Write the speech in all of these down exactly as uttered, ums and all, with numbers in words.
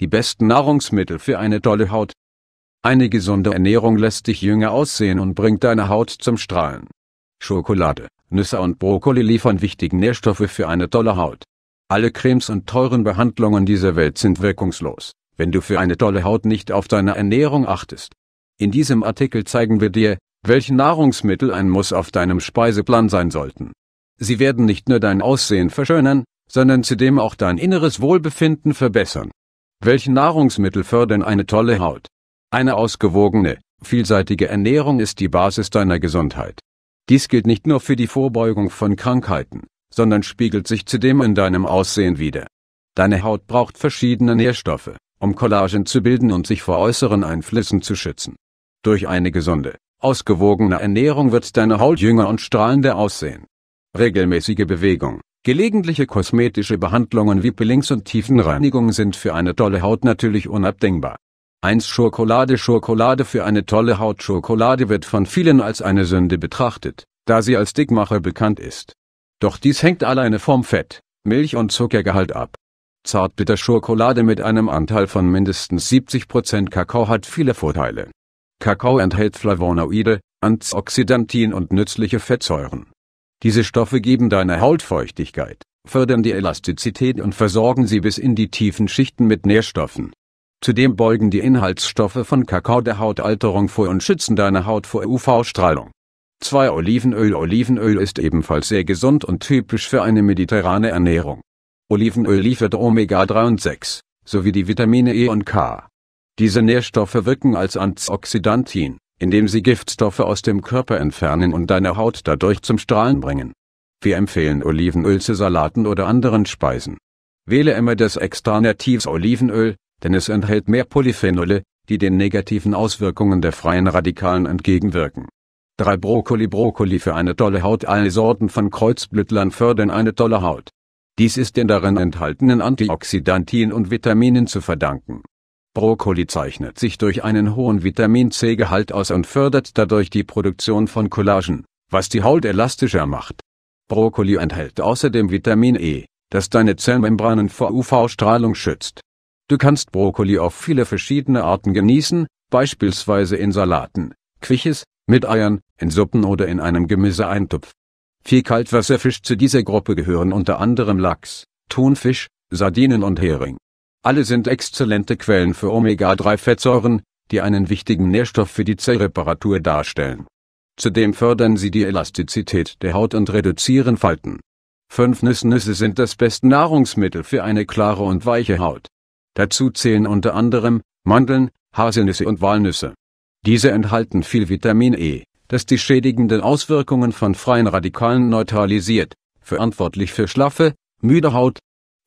Die besten Nahrungsmittel für eine tolle Haut. Eine gesunde Ernährung lässt dich jünger aussehen und bringt deine Haut zum Strahlen. Schokolade, Nüsse und Brokkoli liefern wichtige Nährstoffe für eine tolle Haut. Alle Cremes und teuren Behandlungen dieser Welt sind wirkungslos, wenn du für eine tolle Haut nicht auf deine Ernährung achtest. In diesem Artikel zeigen wir dir, welche Nahrungsmittel ein Muss auf deinem Speiseplan sein sollten. Sie werden nicht nur dein Aussehen verschönern, sondern zudem auch dein inneres Wohlbefinden verbessern. Welche Nahrungsmittel fördern eine tolle Haut? Eine ausgewogene, vielseitige Ernährung ist die Basis deiner Gesundheit. Dies gilt nicht nur für die Vorbeugung von Krankheiten, sondern spiegelt sich zudem in deinem Aussehen wider. Deine Haut braucht verschiedene Nährstoffe, um Kollagen zu bilden und sich vor äußeren Einflüssen zu schützen. Durch eine gesunde, ausgewogene Ernährung wird deine Haut jünger und strahlender aussehen. Regelmäßige Bewegung, gelegentliche kosmetische Behandlungen wie Peelings und Tiefenreinigung sind für eine tolle Haut natürlich unabdingbar. eins Schokolade. Schokolade für eine tolle Haut. Schokolade wird von vielen als eine Sünde betrachtet, da sie als Dickmacher bekannt ist. Doch dies hängt alleine vom Fett-, Milch- und Zuckergehalt ab. Zartbitter Schokolade mit einem Anteil von mindestens siebzig Prozent Kakao hat viele Vorteile. Kakao enthält Flavonoide, Antioxidantien und nützliche Fettsäuren. Diese Stoffe geben deiner Haut Feuchtigkeit, fördern die Elastizität und versorgen sie bis in die tiefen Schichten mit Nährstoffen. Zudem beugen die Inhaltsstoffe von Kakao der Hautalterung vor und schützen deine Haut vor U V-Strahlung. zwei Olivenöl. Olivenöl ist ebenfalls sehr gesund und typisch für eine mediterrane Ernährung. Olivenöl liefert Omega drei und sechs, sowie die Vitamine E und K. Diese Nährstoffe wirken als Antioxidantien, indem sie Giftstoffe aus dem Körper entfernen und deine Haut dadurch zum Strahlen bringen. Wir empfehlen Olivenöl zu Salaten oder anderen Speisen. Wähle immer das extra natives Olivenöl, denn es enthält mehr Polyphenole, die den negativen Auswirkungen der freien Radikalen entgegenwirken. drei Brokkoli. Brokkoli für eine tolle Haut. Alle Sorten von Kreuzblättlern fördern eine tolle Haut. Dies ist den darin enthaltenen Antioxidantien und Vitaminen zu verdanken. Brokkoli zeichnet sich durch einen hohen Vitamin-C-Gehalt aus und fördert dadurch die Produktion von Kollagen, was die Haut elastischer macht. Brokkoli enthält außerdem Vitamin E, das deine Zellmembranen vor U V-Strahlung schützt. Du kannst Brokkoli auf viele verschiedene Arten genießen, beispielsweise in Salaten, Quiches, mit Eiern, in Suppen oder in einem Gemüseeintopf. vier Kaltwasserfisch. Zu dieser Gruppe gehören unter anderem Lachs, Thunfisch, Sardinen und Hering. Alle sind exzellente Quellen für Omega drei Fettsäuren, die einen wichtigen Nährstoff für die Zellreparatur darstellen. Zudem fördern sie die Elastizität der Haut und reduzieren Falten. fünf Nüsse. Nüsse sind das beste Nahrungsmittel für eine klare und weiche Haut. Dazu zählen unter anderem Mandeln, Haselnüsse und Walnüsse. Diese enthalten viel Vitamin E, das die schädigenden Auswirkungen von freien Radikalen neutralisiert, verantwortlich für schlaffe, müde Haut.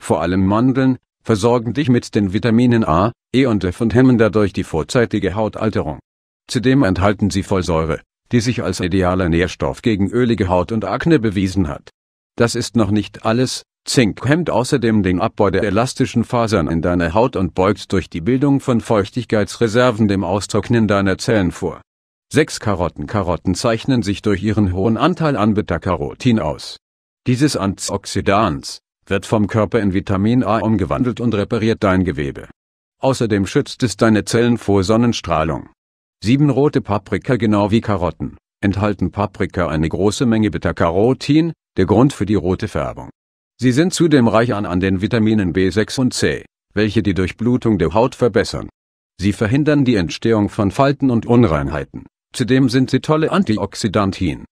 Vor allem Mandeln versorgen dich mit den Vitaminen A, E und F und hemmen dadurch die vorzeitige Hautalterung. Zudem enthalten sie Folsäure, die sich als idealer Nährstoff gegen ölige Haut und Akne bewiesen hat. Das ist noch nicht alles. Zink hemmt außerdem den Abbau der elastischen Fasern in deiner Haut und beugt durch die Bildung von Feuchtigkeitsreserven dem Austrocknen deiner Zellen vor. sechs Karotten. Karotten zeichnen sich durch ihren hohen Anteil an Beta-Carotin aus. Dieses Antioxidans wird vom Körper in Vitamin A umgewandelt und repariert dein Gewebe. Außerdem schützt es deine Zellen vor Sonnenstrahlung. sieben Rote Paprika. Genau wie Karotten enthalten Paprika eine große Menge Beta-Carotin, der Grund für die rote Färbung. Sie sind zudem reich an, an den Vitaminen B sechs und C, welche die Durchblutung der Haut verbessern. Sie verhindern die Entstehung von Falten und Unreinheiten, zudem sind sie tolle Antioxidantien.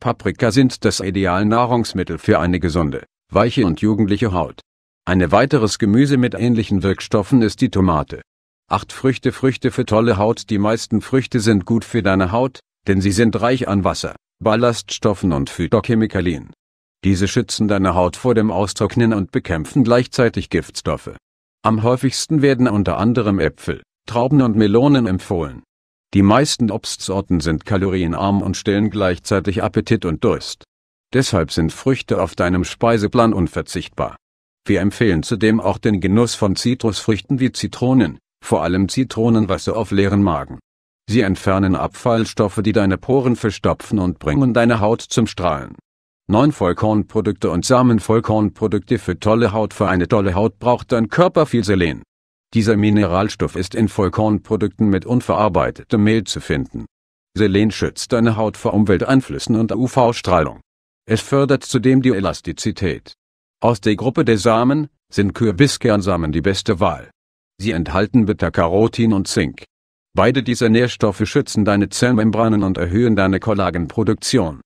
Paprika sind das ideale Nahrungsmittel für eine gesunde, weiche und jugendliche Haut. Ein weiteres Gemüse mit ähnlichen Wirkstoffen ist die Tomate. acht Früchte. Früchte für tolle Haut. Die meisten Früchte sind gut für deine Haut, denn sie sind reich an Wasser, Ballaststoffen und Phytochemikalien. Diese schützen deine Haut vor dem Austrocknen und bekämpfen gleichzeitig Giftstoffe. Am häufigsten werden unter anderem Äpfel, Trauben und Melonen empfohlen. Die meisten Obstsorten sind kalorienarm und stillen gleichzeitig Appetit und Durst. Deshalb sind Früchte auf deinem Speiseplan unverzichtbar. Wir empfehlen zudem auch den Genuss von Zitrusfrüchten wie Zitronen, vor allem Zitronenwasser auf leeren Magen. Sie entfernen Abfallstoffe, die deine Poren verstopfen und bringen deine Haut zum Strahlen. neun Vollkornprodukte und Samen. Vollkornprodukte für tolle Haut. Für eine tolle Haut braucht dein Körper viel Selen. Dieser Mineralstoff ist in Vollkornprodukten mit unverarbeitetem Mehl zu finden. Selen schützt deine Haut vor Umwelteinflüssen und U V-Strahlung. Es fördert zudem die Elastizität. Aus der Gruppe der Samen sind Kürbiskernsamen die beste Wahl. Sie enthalten Beta-Carotin und Zink. Beide dieser Nährstoffe schützen deine Zellmembranen und erhöhen deine Kollagenproduktion.